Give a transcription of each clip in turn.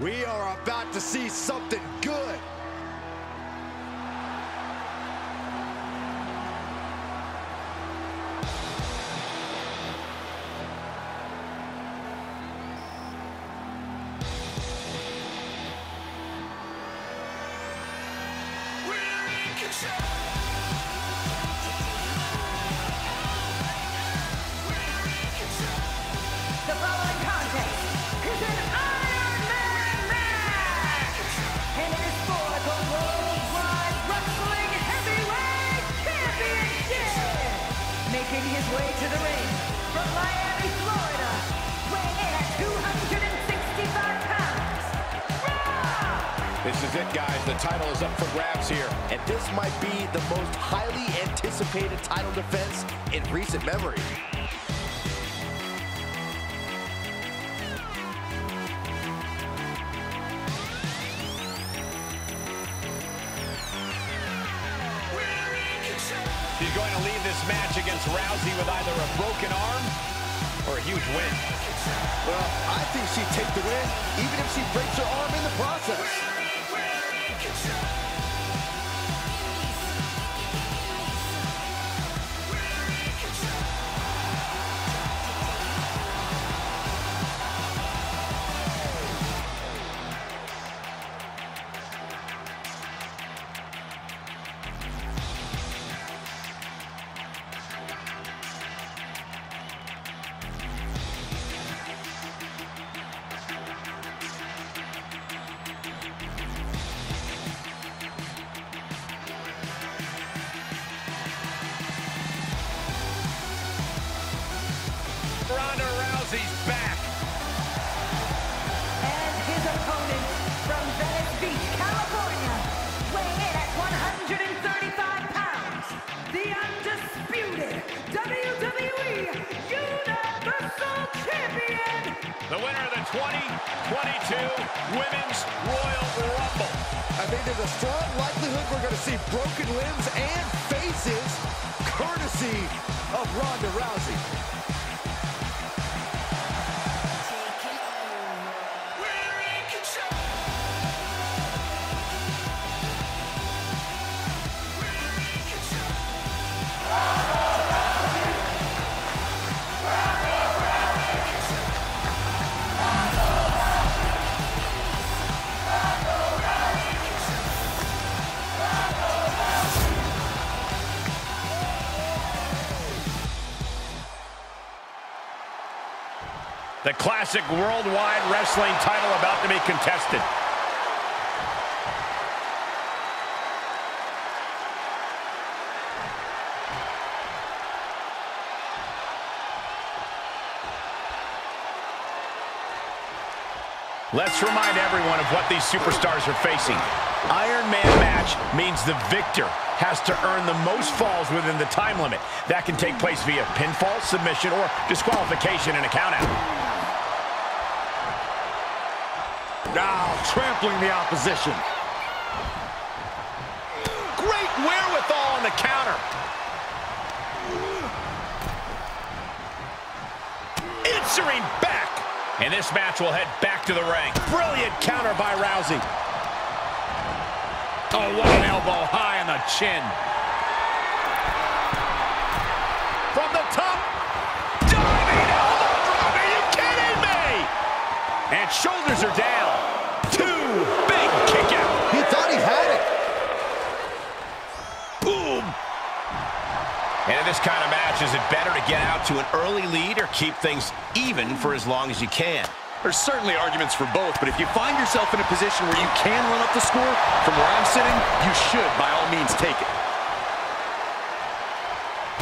We are about to see something good. This is it, guys. The title is up for grabs here. And this might be the most highly anticipated title defense in recent memory. She's going to leave this match against Rousey with either a broken arm or a huge win. Well, I think she'd take the win, even if she breaks her arm in the process. Ronda Rousey's back. And his opponent from Venice Beach, California, weighing in at 135 pounds, the undisputed WWE Universal Champion. The winner of the 2022 Women's Royal Rumble. I think there's a strong likelihood we're going to see broken limbs and faces, courtesy of Ronda Rousey. The classic worldwide wrestling title about to be contested. Let's remind everyone of what these superstars are facing. Iron Man match means the victor has to earn the most falls within the time limit. That can take place via pinfall, submission, or disqualification in a countout. Now trampling the opposition. Great wherewithal on the counter. Answering back. And this match will head back to the ring. Brilliant counter by Rousey. Oh, what an elbow high on the chin. From the top. And shoulders are down. Two, big kick out. He thought he had it. Boom. And in this kind of match, is it better to get out to an early lead or keep things even for as long as you can? There's certainly arguments for both, but if you find yourself in a position where you can run up the score, from where I'm sitting, you should by all means take it.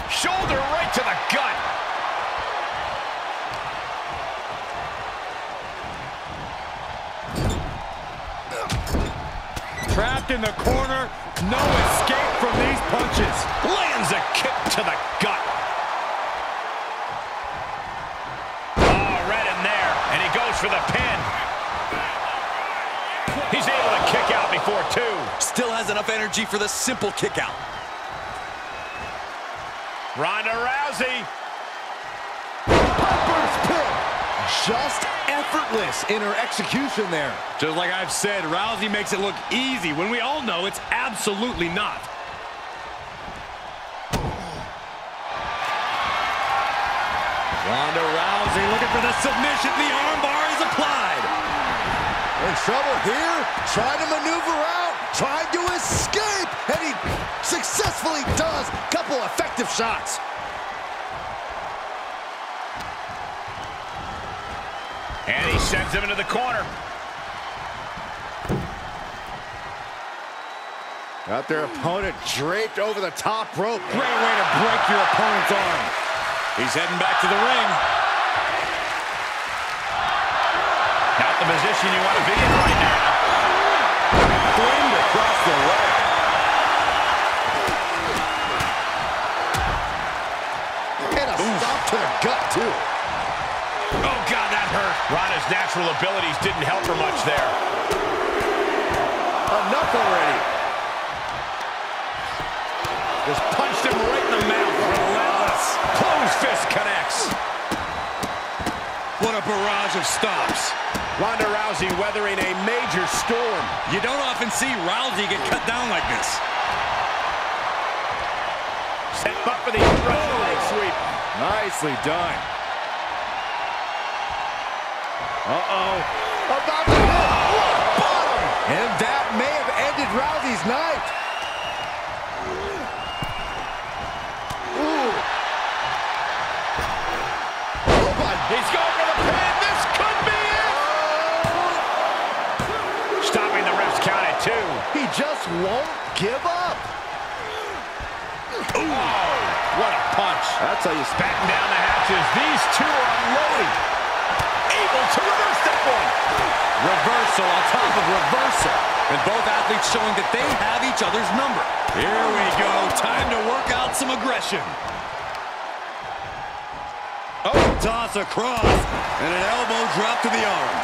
Shoulder right to the gut. Trapped in the corner, no escape from these punches. Lands a kick to the gut. Oh, right in there, and he goes for the pin. He's able to kick out before two. Still has enough energy for the simple kick out. Ronda Rousey. Piper's Pit. Just effortless in her execution there. Just like I've said, Rousey makes it look easy when we all know it's absolutely not. Ronda Rousey looking for the submission. The armbar is applied. In trouble here. Trying to maneuver out. Trying to escape. And he successfully does. Couple effective shots. And he sends him into the corner. Got their opponent draped over the top rope. Great way to break your opponent's arm. He's heading back to the ring. Not the position you want to be in right now. Thwinged across the leg. And a stop to the gut, too. Oh, God, that hurt. Ronda's natural abilities didn't help her much there. Enough already. Just punched him right in the mouth. Closed fist connects. What a barrage of stops. Ronda Rousey weathering a major storm. You don't often see Rousey get cut down like this. Set up for the leg sweep. Nicely done. Uh-oh. About to hit. Bottom. And that may have ended Rousey's night. He's going for the pin. This could be it. Stopping the ref's count at 2. He just won't give up. Ooh. Oh, what a punch. That's how you batten down the hatches. These two are unloading. Able to reverse that one. Reversal on top of reversal. And both athletes showing that they have each other's number. Here we go. Time to work out some aggression. Oh, toss across, and an elbow drop to the arm.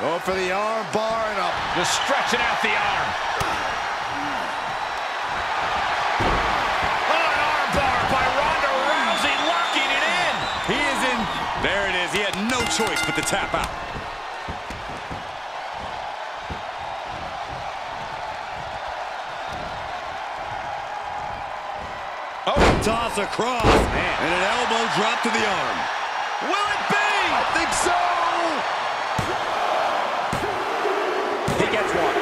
Go for the arm bar and up. Just stretching out the arm. Oh, an arm bar by Ronda Rousey, locking it in. He is in. There it is. He had no choice but to tap out. Toss across, man. And an elbow drop to the arm. Will it be? I think so. He gets one.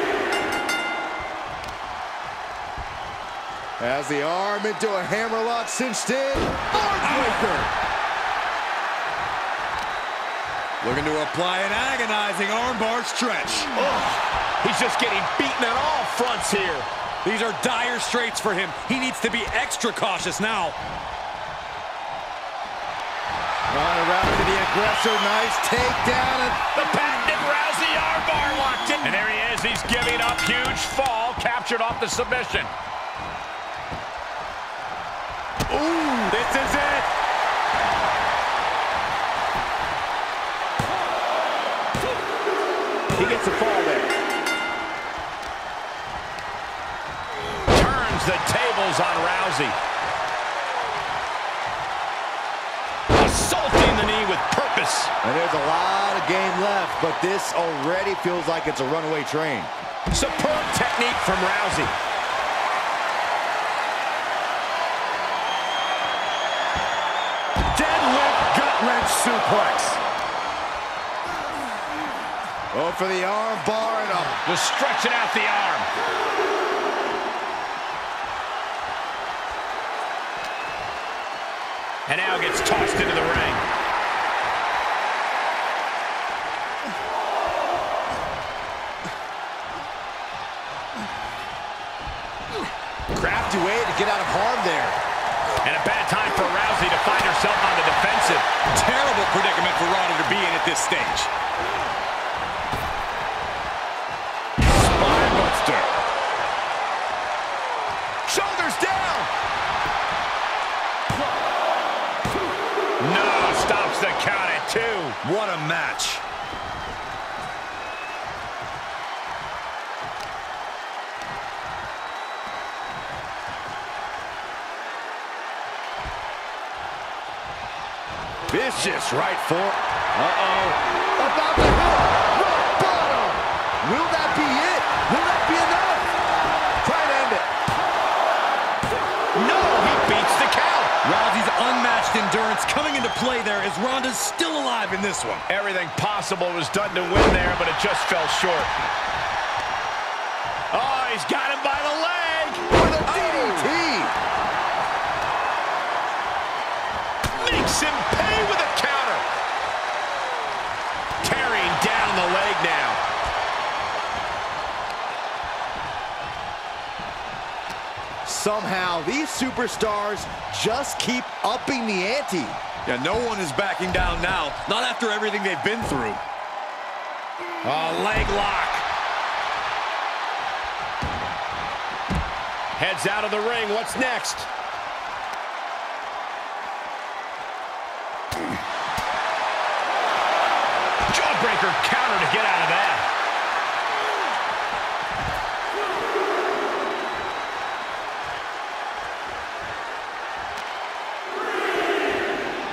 As the arm into a hammerlock cinched in. Armbreaker. Looking to apply an agonizing armbar stretch. Oh, he's just getting beaten at all fronts here. These are dire straits for him. He needs to be extra cautious now. Ronda Rousey to the aggressor. Nice takedown. And the patented Rousey armbar locked in. And there he is. He's giving up. Huge fall. Captured off the submission. Ooh, this is it. He gets a fall there. The tables on Rousey. Assaulting the knee with purpose. And there's a lot of game left, but this already feels like it's a runaway train. Superb technique from Rousey. Deadlift gut-wrench suplex. Go for the arm bar and up. Just stretching out the arm. And now gets tossed into the ring. Crafty way to get out of harm there. And a bad time for Rousey to find herself on the defensive. Terrible predicament for Ronda to be in at this stage. Spinebuster. Shoulders down. No, stops the count at 2. What a match. Vicious right foot. Uh-oh. About to go. Right bottom. Will that be it? Will that be enough? Try to end it. No, he beats the count. Rousey's unmatched endurance coming into play there as Ronda's still alive in this one. Everything possible was done to win there, but it just fell short. Oh, he's got him by the leg. With a DDT. Makes him pay with a counter. Tearing down the leg now. Somehow, these superstars just keep upping the ante. Yeah, no one is backing down now. Not after everything they've been through. Oh, leg lock. Heads out of the ring. What's next? Jawbreaker counter to get out of that.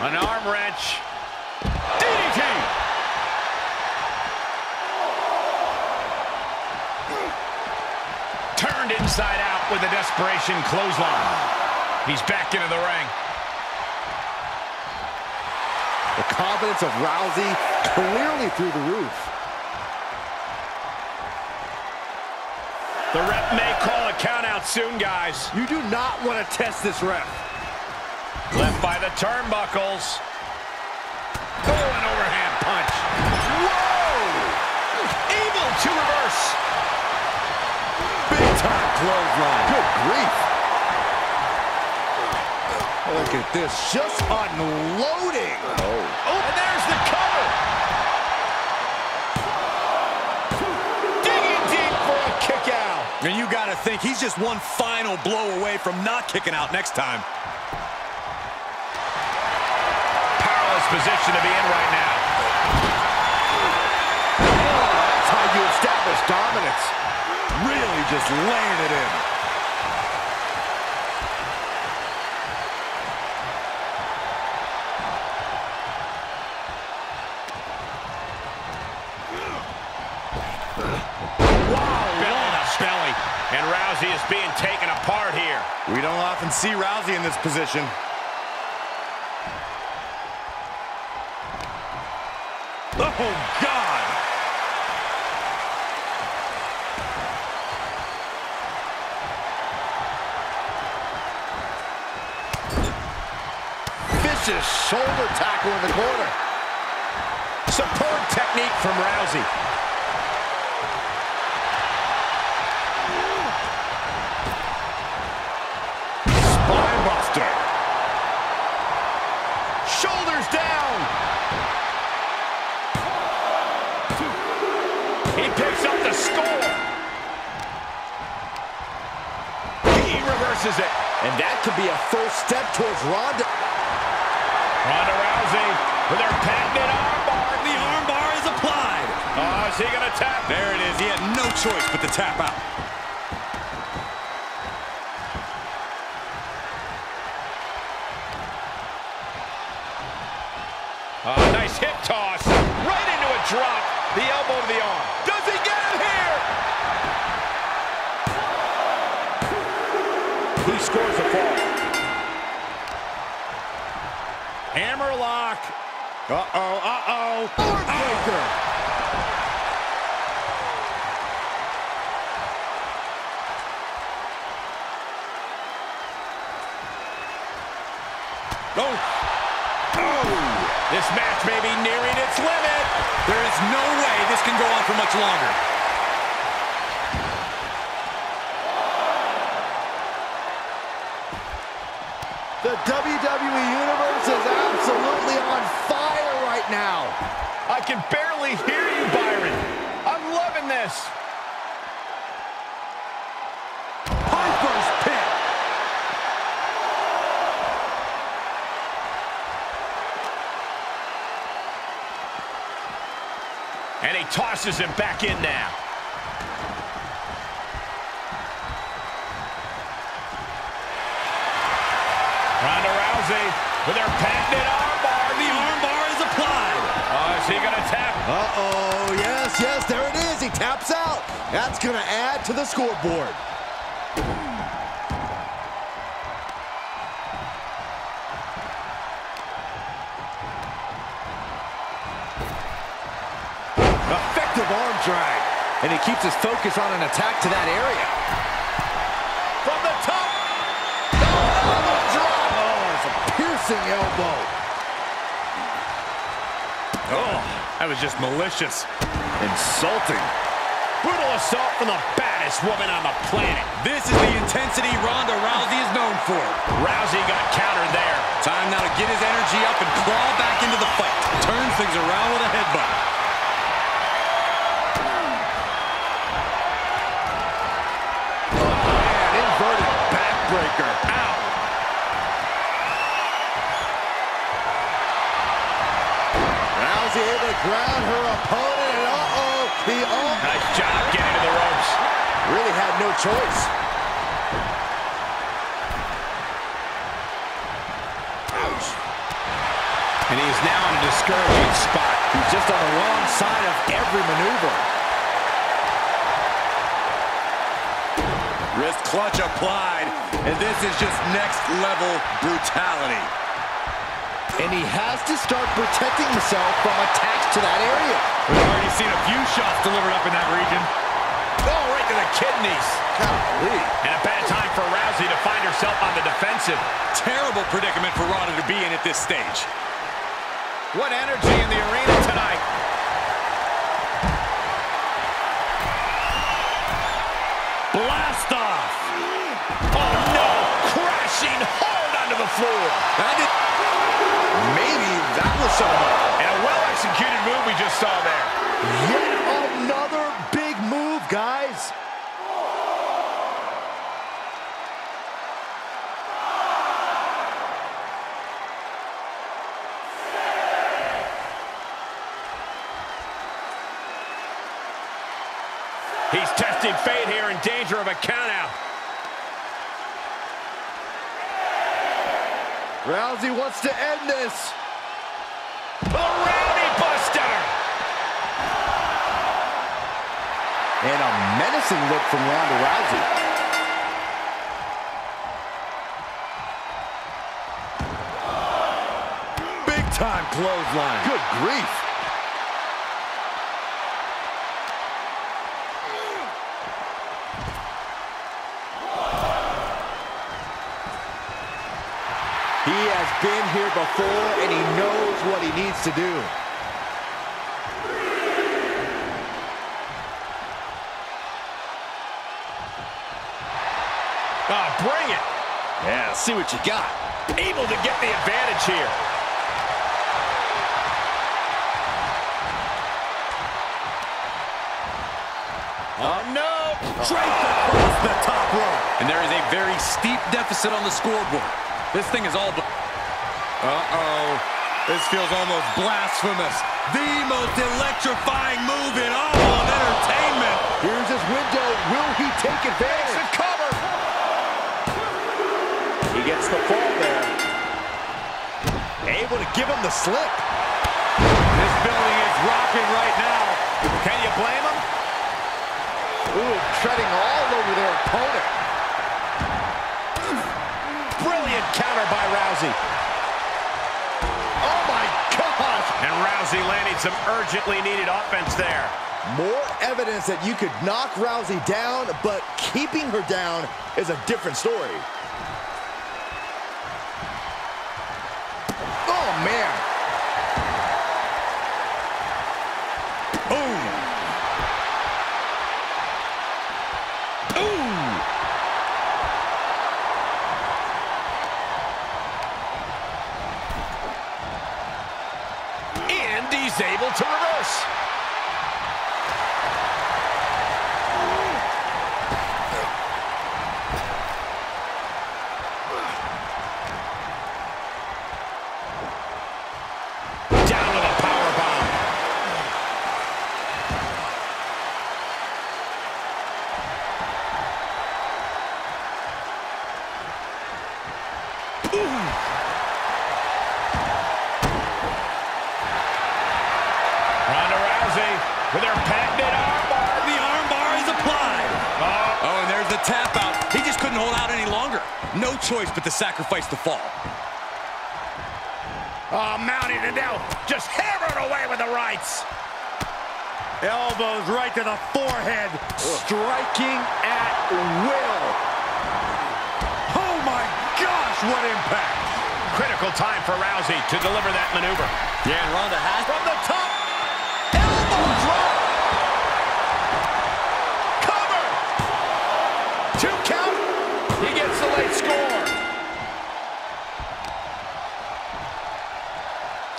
An arm wrench. DDT. Turned inside out with a desperation clothesline. He's back into the ring. The confidence of Rousey clearly through the roof. The ref may call a countout soon, guys. You do not want to test this ref. Left by the turnbuckles. Oh, an overhand punch. Whoa! Able to reverse. Top clothesline. Good grief. Look at this. Just unloading. Oh, and there's the cover. Digging deep for a kick out. And you got to think he's just one final blow away from not kicking out next time. Powerless position to be in right now. Oh, that's how you establish dominance. Really just laying it in. Wow, belly to belly. And Rousey is being taken apart here. We don't often see Rousey in this position. Oh, God. Shoulder tackle in the corner. Superb technique from Rousey. Spine buster. Shoulders down. He picks up the score. He reverses it. And that could be a first step towards Ronda. Ronda Rousey with her patented armbar. The armbar is applied. Oh, is he going to tap? There it is. He had no choice but to tap out. Nice hip toss. Right into a drop. The elbow to the arm. Does he get it here? He scores a fall. Hammer lock. Uh-oh. Lord-breaker. This match may be nearing its limit. There is no way this can go on for much longer. The WWE Universe is absolutely on fire right now. I can barely hear you, Byron. I'm loving this. Piper's Pit. And he tosses him back in now. Ronda Rousey with her patented armbar. The arm Is he gonna tap? Uh-oh, yes, yes, there it is. He taps out. That's gonna add to the scoreboard. Effective arm drag. And he keeps his focus on an attack to that area. From the top. Elbow. Oh, that was just malicious. Insulting. Brutal assault from the baddest woman on the planet. This is the intensity Ronda Rousey is known for. Rousey got countered there. Time now to get his energy up and claw back into the fight. Turns things around with a headbutt. Ground her opponent, and uh-oh, the arm. Nice job getting to the ropes. Really had no choice. Ouch. And he is now in a discouraging spot. He's just on the wrong side of every maneuver. Wrist clutch applied, and this is just next-level brutality. And he has to start protecting himself from attacks to that area. We've already seen a few shots delivered up in that region. Oh, right to the kidneys. Golly. And a bad time for Rousey to find herself on the defensive. Terrible predicament for Ronda to be in at this stage. What energy in the arena tonight. Blast off. Oh, no. Crashing hard onto the floor. Maybe that was someone. And a well-executed move we just saw there. Yet another big move, guys. He's testing fate here, in danger of a count-out. Rousey wants to end this. The Rowdy Buster! And a menacing look from Ronda Rousey. Big time clothesline. Good grief. He has been here before, and he knows what he needs to do. Oh, bring it. Yeah, see what you got. Able to get the advantage here. Oh, no. Draped across the top rope. And there is a very steep deficit on the scoreboard. This thing is all... Uh-oh. This feels almost blasphemous. The most electrifying move in all of entertainment. Here's his window. Will he take advantage? It's a cover. He gets the fall there. Able to give him the slip. This building is rocking right now. Can you blame him? Ooh, treading all over their opponent. Brilliant counter by Rousey. Oh, my gosh. And Rousey landing some urgently needed offense there. More evidence that you could knock Rousey down, but keeping her down is a different story. Oh, man. Boom. He's able to reverse. Down with a power bomb. Ooh. with her patented armbar. The armbar is applied. Oh, and there's the tap out. He just couldn't hold out any longer. No choice but to sacrifice the fall. Oh, mounting and now just hammered away with the rights. Elbows right to the forehead, striking at will. Oh my gosh, what impact! Critical time for Rousey to deliver that maneuver. Yeah, and Ronda has from the top. Elbow drop. Cover. Two count. He gets the late score.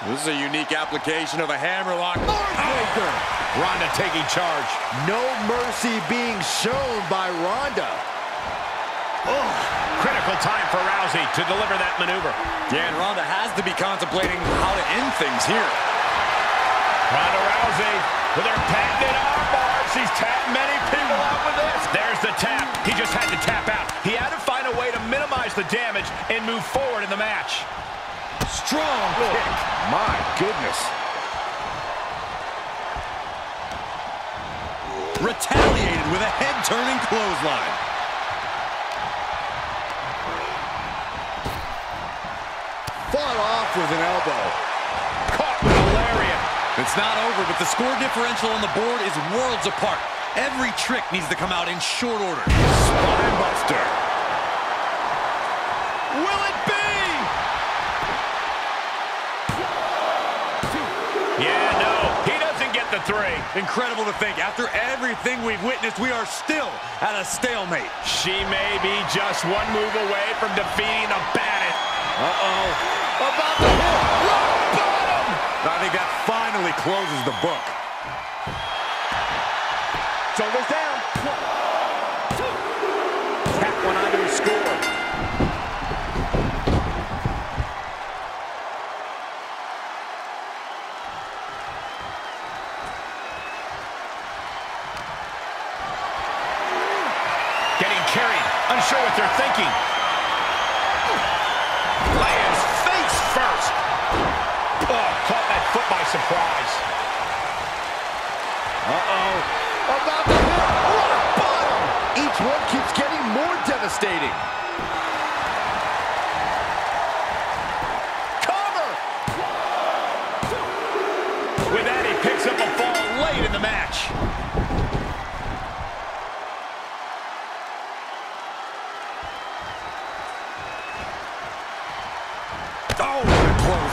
This is a unique application of a hammerlock. Ronda taking charge. No mercy being shown by Ronda. Oh, critical time for Rousey to deliver that maneuver. Yeah, and Ronda has to be contemplating how to end things here. Ronda Rousey with her patented armbar. She's tapped many people out with this. There's the tap. He just had to tap out. He had to find a way to minimize the damage and move forward in the match. Strong kick. My goodness. Retaliated with a head-turning clothesline. Fought off with an elbow. Caught with a lariat. It's not over, but the score differential on the board is worlds apart. Every trick needs to come out in short order. Spine buster. Will it be? The three. Incredible to think. After everything we've witnessed, we are still at a stalemate. She may be just one move away from defeating the Bandit. Uh-oh. About to hit. Rock bottom! I think that finally closes the book. Shoulders down. One, two. Tap one onto the score. Unsure what they're thinking. Lands face first. Oh, caught that foot by surprise. Uh-oh. About to hit rock bottom. Each one keeps getting more devastating. Cover. With that, he picks up a fall late in the match.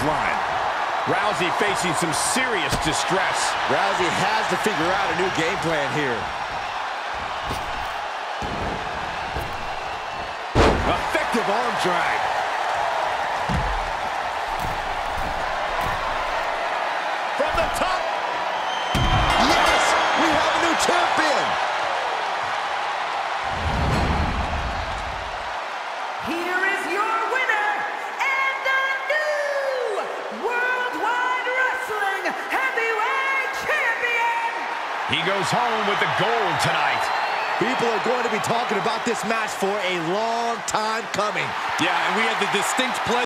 Line. Rousey facing some serious distress. Rousey has to figure out a new game plan here. Effective arm drag. From the top. Yes, we have a new champion. Here is your winner. He goes home with the gold tonight. People are going to be talking about this match for a long time coming. Yeah, and we had the distinct pleasure.